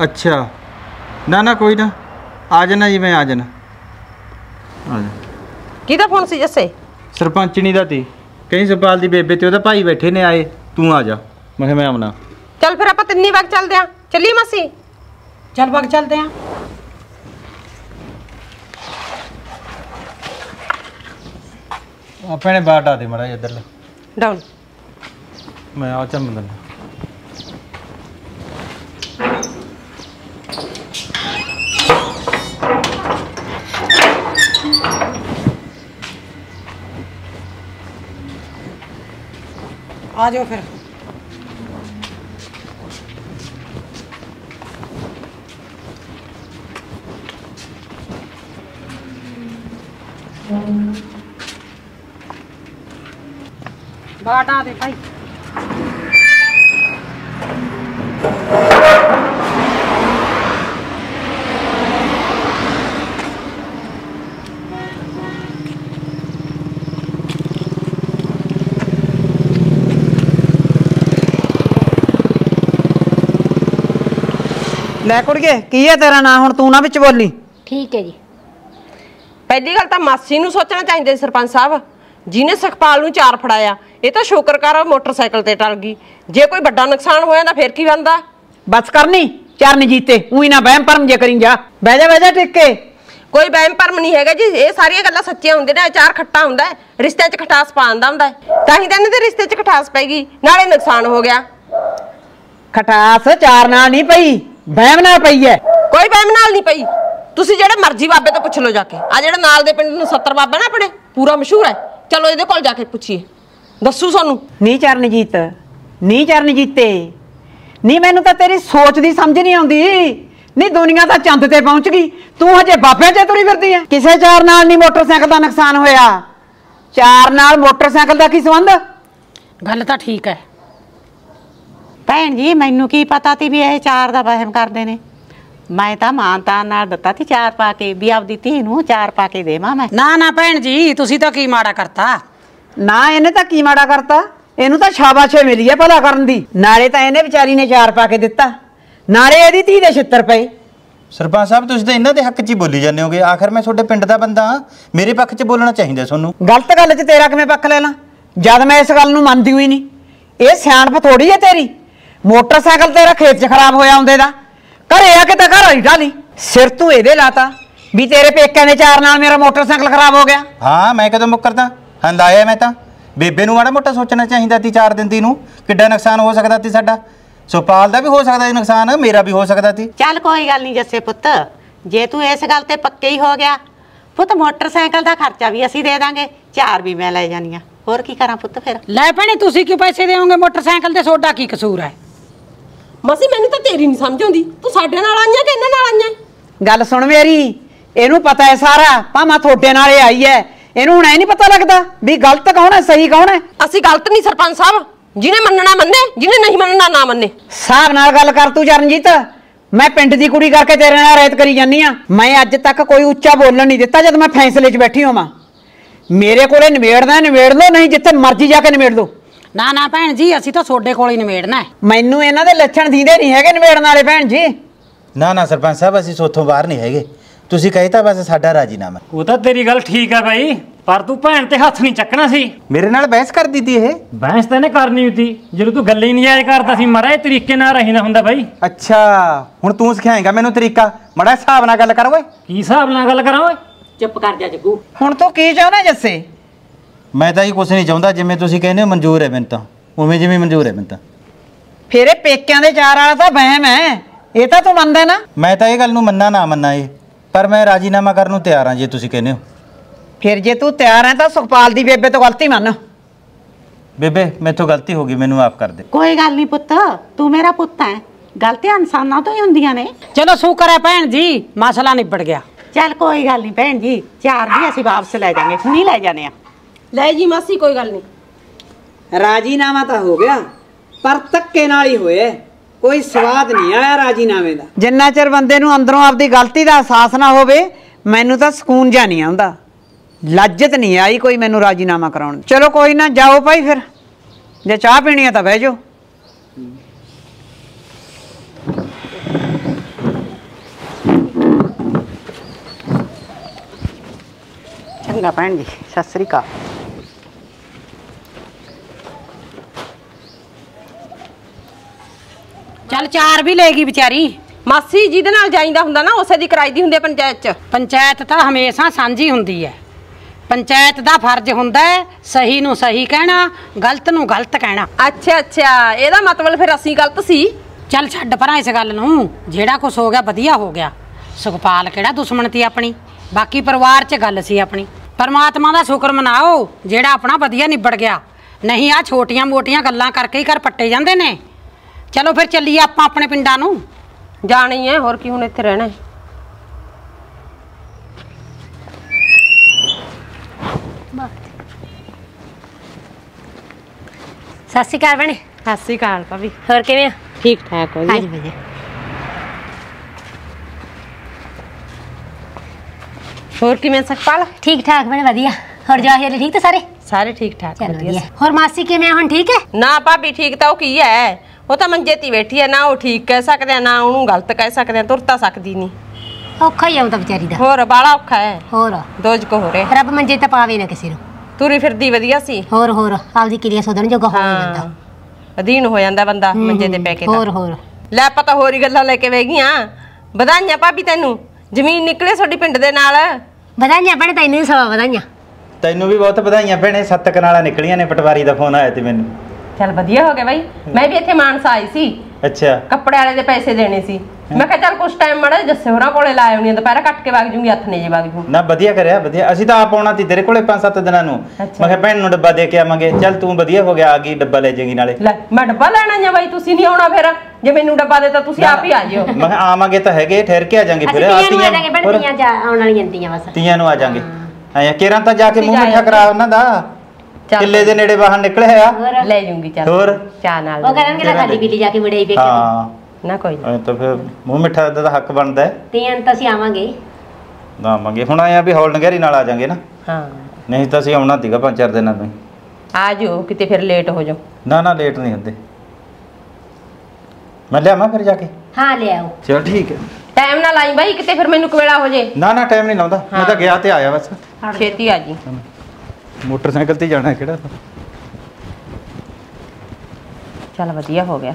अच्छा ना ना कोई ना, आ जाना जी, मैं आ जाना। किदा फोन सी जस्से? सरपंचनी दा ती, कहीं सुखपाल दी बेबे ते ओदा भाई बैठे ने आए, तू आ जा। मैं आमना। चल फिर आप 3 वार चलते हैं। चलिए मासी, चल भाग चलते हैं। अपने बाहर डा दे माड़ा इधर डाउन। मैं आ चल मंदर। आ जाओ फिर। बाटा दे भाई। लै कुड़िए की है तेरा ना? हुण तू ना विच बोली। ठीक है जी। पहली गल तो मासी नूं सोचना चाहिए सरपंच साहब, जिन्हें सुखपाल नूं 4 फड़ाया, ये तो शुक्र कर मोटरसाइकिल ते टल गई। जे कोई बड़ा नुकसान होया ना फिर की बनदा? बस करनी चरण जीते, उही ना वहम भरम जे करी जा। बह जा टिक के। कोई वहम भरम नहीं हैगा जी, ये सारियां गल्लां सच्चियां हुंदियां ने। 4 खट्टा हुंदा है, रिश्ते च खटास पांदा हुंदा है, ताहीं तां इहदे रिश्ते च खटास पै गई, नाले नुकसान हो गया। खटास 4 नाल नहीं पई, वहम नाल पई है। कोई वहम नाल नहीं पई, तुसीं जिहड़े मर्जी बाबे तो पुछ लो जाके। आ जिहड़ा नाल दे पिंड नूं 70 बाबा ना अपने पूरा मशहूर है, चलो इहदे कोल जाके पुछिए, दसू सानू। नी चरणजीत, नी चरणजीते, नी मैनू तां तेरी सोच दी समझ नहीं आउंदी। नी दुनिया तां चंद ते पहुंच गई, तू हजे बाबे ते तुरी फिरदी है। किसे 4 नाल नहीं मोटरसाइकिल दा नुकसान होया, 4 नाल मोटरसाइकिल दा की संबंध? गल तां ठीक है भैन जी, मैनू की पता ती भी इह 4 दा वहम करदे ने। मैं तो मानता नाल दिता थी 4 पा के, भी आपदी धी नूं 4 पा के देवां मैं। ना ना भैन जी, तुसीं तां की माड़ा करता। ना इहने तां की माड़ा करता, इहनूं तां शाबाश मिली है भला करन दी। नाले तां इहने विचारी ने 4 पा के दित्ता, नाले इहदी धी दे 76 पए। सरपंच साहब तुसीं तां इन्हां दे हक 'ਚ ही बोली जांदे होगे। आखिर मैं ਤੁਹਾਡੇ ਪਿੰਡ ਦਾ ਬੰਦਾ, ਮੇਰੇ ਪੱਖ 'ਚ ਬੋਲਣਾ ਚਾਹੀਦਾ ਤੁਹਾਨੂੰ। ਗਲਤ ਗੱਲ 'ਚ ਤੇਰਾ ਕਿਵੇਂ ਪੱਖ ਲੈ ਲਾਂ, ਜਦ ਮੈਂ ਇਸ ਗੱਲ ਨੂੰ ਮੰਨਦੀ ਹੋਈ ਨਹੀਂ। ਇਹ ਸਿਆਣਪ ਥੋੜੀ ਹੈ ਤੇਰੀ, ਮੋਟਰਸਾਈਕਲ ਤੇਰਾ ਖੇਤ 'ਚ ਖਰਾਬ ਹੋਇਆ ਹੁੰਦੇ ਦਾ, ਘਰੇ ਆ ਕੇ ਤਾਂ ਘਰ ਵਾਲੀ ਢਾਲੀ। ਸਿਰ ਤੂੰ ਇਹਦੇ ਲਾਤਾ ਵੀ ਤੇਰੇ ਪੇਕਿਆਂ ਦੇ 4 ਨਾਲ ਮੇਰਾ ਮੋਟਰਸਾਈਕਲ ਖਰਾਬ ਹੋ ਗਿਆ। ਹਾਂ ਮੈਂ ਕਦੋਂ ਮੁੱਕਰਦਾ, ਹੰਦਾਇਆ ਮੈਂ ਤਾਂ बेबे माड़ा मोटा सोचना चाहिए थी 4 दिन दी किड्डा नुकसान हो सकता थी साडा सुखपाल का भी हो सकता नुकसान मेरा भी हो सकता थी। चल कोई गल नहीं जस्से पुत्त जे तू इस गल ते पक्के ही हो गया पुत मोटरसाइकिल का खर्चा भी असीं दे दांगे 4 भी मैं लै जानी होर की करा पुत फिर लै भैणे तुसीं क्यों पैसे देओगे मोटरसाइकिल ते सोडा की कसूर है मसी मैनूं तां तेरी नहीं समझ आउंदी तूं साडे नाल आईआं कि इन्हां नाल आईआं गल सुण मेरी इहनूं पता है सारा भावें थोडे नाल आई है इहनूं हुण ऐ नहीं पता लगदा भी गलत कौन है सही कौन है। असीं गलत नहीं सरपंच साहब जिन्हें मन्नना मन्ने जिन्हें नहीं मन्नना ना मन्ने साहब नाल गल कर तूं चरणजीत मैं पिंड दी कुड़ी करके तेरे नाल रायत करी जानी आ मैं अज तक कोई उच्चा बोलन नहीं दिता जब मैं फैसले च बैठी होवां मेरे कोले निबेड़ना निबेड़ लो नहीं जिथे मर्जी जाके निबेड़ लो ना ना भैन जी असीं तां सोडे कोल ही निबेड़ना है मैनूं इन्हां दे लक्षण दींदे नहीं हैगे निबेड़न वाले भैन जी ना ना सरपंच साहब असीं सोथों बाहर नहीं हैगे तुसीं कहता बस साडा राजीनामा। वो तां तेरी गल ठीक है भाई पर तू भैन ते हथ नहीं चकना सी मेरे नाल बहस कर दी थी बहस तां ने करनी हुंदी जदों तू गल ही नहीं जाया करदा सी मारे तरीके नाल रहिंदा हुंदा भाई। अच्छा हुण तू सिखाएगा मैनूं तरीका माड़ा हिसाब नाल गल कर ओए की हिसाब नाल गल करा ओए चुप कर जा जग्गू हुण तू की चाहना जस्से मैं तां ही कुछ नहीं चाहता जिवें तुसीं कहंदे हो मंजूर है मैनूं तां उवें जिवें मंजूर है मैनूं तां फिर इह पेकिआं दे चार वाला तां वहम है इह तां तू मंनदा ना मैं तां इह गल नूं मन्ना ना मन्ना इह पर मैं राजीनामा करन नूं तिआर हां जे तुसीं कहंदे हो फिर जे तू तैयार है तो सुखपाल दी बेबे तो गलती मन बेबे मेथों गलती होगी मैनू माफ कर दे। कोई गल नहीं पुत्त तू मेरा पुत्त है गलतियां इंसानों तो ही हुंदियां ने चलो शुक्र है भैन जी मसला निबड़ गया। चल कोई गल नहीं भैन जी 4 भी असीं वापस लै जांगे नहीं लै जाने आ लै जी मासी कोई गल नहीं राजीनामा तो हो गया पर धक्के नाल ही होया कोई स्वाद नहीं आया राजीनामे का जिन्ना चर बंदे नूं अंदरों आपदी गलती का एहसास ना होवे मैनू तां सकून जा नहीं आउंदा लाजत नहीं आई कोई मैनू राजीनामा कराउण। चलो कोई ना जाओ भाई फिर जे चाह पीनी है तो बह जाओ। चंगा भैन जी सत श्री अकाल। चल 4 भी लेगी बेचारी मासी जिहदे नाल जाईंदा हुंदा ना उसे दी कराई दी हुंदी पंचायत च पंचायत तां हमेशा सांझी हुंदी है पंचायत दा फर्ज हुंदा है सही नूं सही कहना गलत नूं गलत कहना। अच्छा अच्छा इहदा मतलब फिर असीं गलत सी। चल छड्ड परां इस गल नूं जिहड़ा कुछ हो गया वधिया हो गया सुखपाल किहड़ा दुश्मन ती अपनी बाकी परिवार च गल सी अपनी परमात्मा दा शुक्र मनाओ जिहड़ा अपना वधिया निबड़ गया नहीं आ छोटियां मोटियां गल्लां करके ही घर पट्टे जांदे ने। चलो फिर चलीए आपां अपने पिंडां नूं जाणी है होर की हुण इत्थे रहणा है। सत श्री अकाल भैणे। सत श्री अकाल भाभी होर किवें? ठीक ठाक हो जी। हांजी भैणे होर किवें सुखपाल? ठीक ठाक भैणे वधिया। होर जाहिर ठीक ते सारे? सारे ठीक ठाक वधिया। होर मासी किवें हुण ठीक है? ना भाभी ठीक तां ओ की है वो तो मंजे ती बैठी है ना वो ठीक कह सकते हैं ना उन्होंने गलत कह सकते हैं तुरता सकती नहीं औखा ही है बेचारी दा होर बाला औखा है होर दोज को हो रहे रब मंजे तो पावे ना किसी को तुरी फिरदी वधिया सी होर होर आपदी किरिया सोधन जोगा हो जांदा अधीन हो जांदा बंदा मंजे ते पै के होर होर लै पता होरी गल्लां लेके वेगियां बधाइयां भाभी तैनू जमीन निकले सोडी पिंड दे नाल बधाइयां भैणे तैनू सवा बधाइयां तैनू भी बहुत बधाइयां भैणे 7 कनाला निकलियां ने पटवारी दा फोन आया ते मैनू चल वधिया हो गया भाई मैं भी इत्थे मानसा आई सी। अच्छा कपड़े वाले दे पैसे देने सी मैं कहा चल कुछ टाइम मड़ा जस्से होरां कोले ला आउणी दोपहर कट के वग जूंगी हथ ने जे वग जूं ना वधिया करिया वधिया असीं तां आप आउणा ती तेरे कोले 5-7 दिनां नूं मैं कहा भैण नूं डब्बा दे के आवांगे चल तूं वधिया हो गया आ गई डब्बा ले जाएगी नाले लै मैं डब्बा लैणा या बाई तुसीं नहीं आउणा फिर जे मैनूं डब्बा देता तुसीं आप ही आ जिओ मैं कहा आवांगे तां हैगे ठहर के आ जांगे फिर आउण वालीआं तीआं बस तीआं नूं आ जांगे आया केरां तां जा के मूंह मिठा करा उहनां दा किले दे नेड़े बाहर निकले आ ले जूंगी चल होर चाह नाल ओह करनगे ला खाली पीली जाके मुड़ाई ਵੇਖ हां ना कोई तो फिर मूँह मिठा दा हक बनता है तीन तो असीं आवांगे ना आवांगे हुण आया भी हौल नगेरी नाल आ जांगे ना हां नहीं तो असीं आउणा तीगा 5-4 दिनां तों आ जाओ किते फिर लेट हो जाओ ना ना लेट नहीं हुंदे मैं लिआवां फिर जाके हां ले आओ चल ठीक है टाइम ना लाई भाई किते फिर मैनूं कवेला हो जे ना ना टाइम नहीं लाउंदा मैं तां गया ते आया बस छेती आ जी मोटरसाइकिल ते जाणा किहड़ा चल वधिया हो गया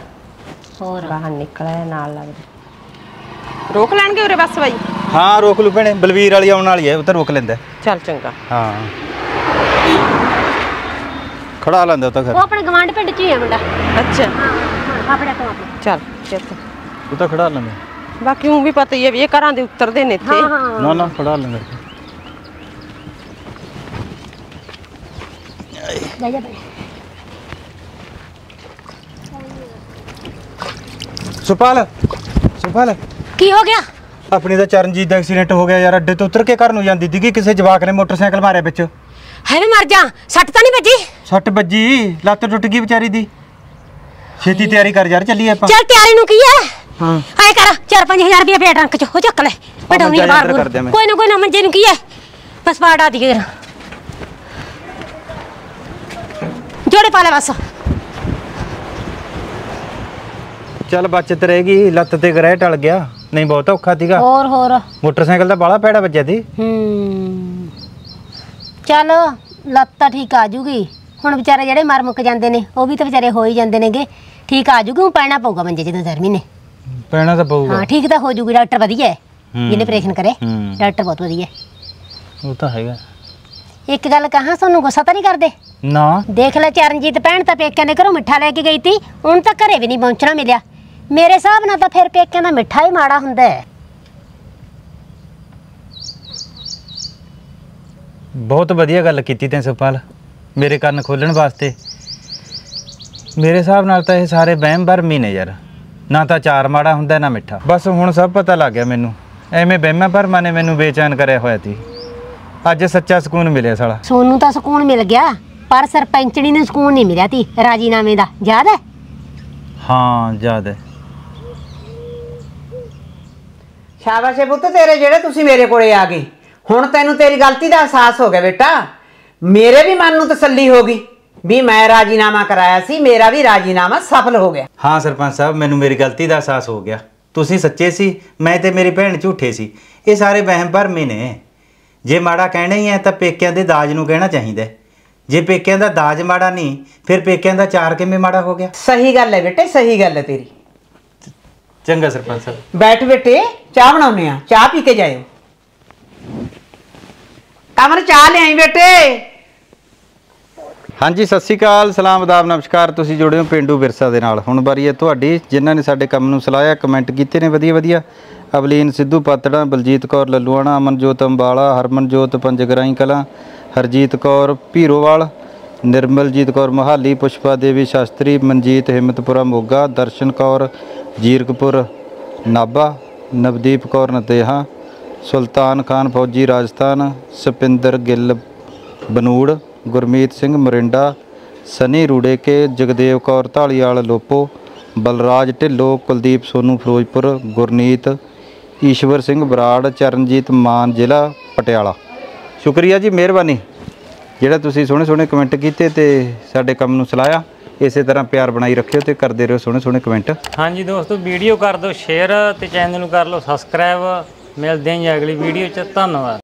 बाहर निकलिया नाल लग रोक लैणगे उरे बस भाई हां रोक लू भैणे बलवीर वाली आउण वाली है उधर रोक लैंदा चल चंगा हां ਖੜਾ ਲੈਂਦਾ ਤਾਂ ਘਰ ਉਹ ਆਪਣੇ ਗਵਾਂਢ ਪਿੰਡ ਚ ਹੀ ਆ ਮੁੰਡਾ ਅੱਛਾ ਹਾਂ ਆਪਣੇ ਕੋਲ ਚੱਲ ਚੇਤ ਉਹ ਤਾਂ ਖੜਾ ਲੈਂਦਾ ਬਾਕੀ ਉਹ ਵੀ ਪਤਾ ਹੀ ਹੈ ਵੀ ਇਹ ਘਰਾਂ ਦੇ ਉਤਰਦੇ ਨੇ ਇੱਥੇ ਨਾ ਨਾ ਖੜਾ ਲੈਂਦਾ ਜਾ ਜਾ ਸੁਪਾਲ ਸੁਪਾਲ ਕੀ ਹੋ ਗਿਆ अपनी तो चरणजीत का एक्सीडेंट हो गया यार अड्डे तो उतर के घर नूं जांदी दी किसी जवाक ने मोटरसाइकिल मारे विच है मैं मर जा सट तो नहीं बजी सट बजी लत्त टुट गई बेचारी दी छेती तैयारी कर यार चलिए आपां चल तैयारी नूं की है हां आए कर 4-5000 रुपया पे ट्रंक च हो चक ले पटाउनी बाहर कोई ना मंजे नूं की है बस पाड़ा दी यार जोड़े पा ले बस चल बचत रहेगी लत्त ते गरे टल गया नहीं बहुत औखा थी और मोटरसाइकिल दा बाला पैड़ा बज्या थी चल लत्त ठीक आ जूगी हुण बेचारे जेडे मर मुक जांदे ने ओ भी तो बेचारे हो ही जांदे नेगे ठीक आ जूगी हुण पैणा पऊगा मंजे जे 2-4 महीने पैणा तां पऊगा हां ठीक तां हो जूगी डॉक्टर वधिया है जिने ऑपरेशन करे डॉक्टर बहुत वधिया है वो तां हैगा एक गल कहां सोनू गुस्सा तां नहीं करदे ना देख ले चरणजीत पैण तां पेकिआं ने घरों मिठा लेके गई थी हुण तां घरे भी नहीं पहुंचना मिलिया मेरे हिसाब नाल तां फिर पेकिआं दा मिठा ही माड़ा हुंदा है बहुत वधिया गल कीती तैं सुखपाल मेरे कान खोलण वास्ते मेरे हिसाब नाल तां इह सारे वहम भरम ही ने यार ना तां चार माड़ा हुंदा ना मिठा बस हुण सब पता लग गया मैनूं एवें वहमां भरमां ने मैनूं बेचैन करिया होया सी अज सच्चा सुकून मिलिया साला सोनू तां सुकून मिल गया पर सरपंचनी नूं सुकून नहीं मिलिया ती राजीनामे दा याद है हाँ याद है शाबाश है पुत्त तेरे जेड़े तुसी मेरे कोले आ गए हुण तैनूं तेरी गलती दा एहसास हो गया बेटा मेरे भी मन नूं तसल्ली होगी भी मैं राजीनामा कराया सी मेरा भी राजीनामा सफल हो गया हाँ सरपंच साहब मैनूं मेरी गलती दा एहसास हो गया तुसी सच्चे सी मैं ते मेरी भैण झूठे सी ये सारे वहम भरमे ने जे माड़ा कहना ही है तो पेकिआं दे दाज नूं कहना चाहिदा जे पेकिआं दा दाज माड़ा नहीं फिर पेकिआं दा चार किवें माड़ा हो गया सही गल है बेटे सही गल है तेरी चंगा सरपंच साहब बैठ बेटे चाह बनाउने आ चाह पी के जायो कमर चाह ले आई बेटे हाँ जी सत श्री अकाल सलाम अदाब नमस्कार तुसीं जुड़े हो पेंडू विरसा दे नाल हुण बारी है तुहाडी जिन्हां ने साडे काम नूं सलाहिया कमेंट कीते ने वधिया वधिया अवलीन सिद्धू पातड़ा बलजीत कौर लल्लुआणा अमनजोत अंबाला हरमनजोत पंजगराई कलां हरजीत कौर भीरोवाल निर्मलजीत कौर मोहाली पुष्पा देवी शास्त्री मनजीत हिम्मतपुरा मोगा दर्शन कौर जीरकपुर नाभा नवदीप कौर नदेहा सुल्तान खान फौजी राजस्थान सपिंदर गिल बनूड़ गुरमीत सिंह मोरिंडा सनी रूड़ेके जगदेव कौर धालीवाल लोपो बलराज ढिल्लो कुलदीप सोनू फिरोजपुर गुरनीत ईश्वर सिंह बराड़ चरणजीत मान जिला पटियाला शुक्रिया जी मेहरबानी जिहड़ा तुसीं सोहने सोहने कमेंट कीते ते साडे काम नूं सलाहिया इस तरह प्यार बनाई रखियो ते करदे रहियो सोहने सोहने कमेंट हाँ जी दोस्तों वीडियो कर दो शेयर ते चैनल नूं कर लो सबसक्राइब मिलदे हां अगली वीडियो च धन्नवाद।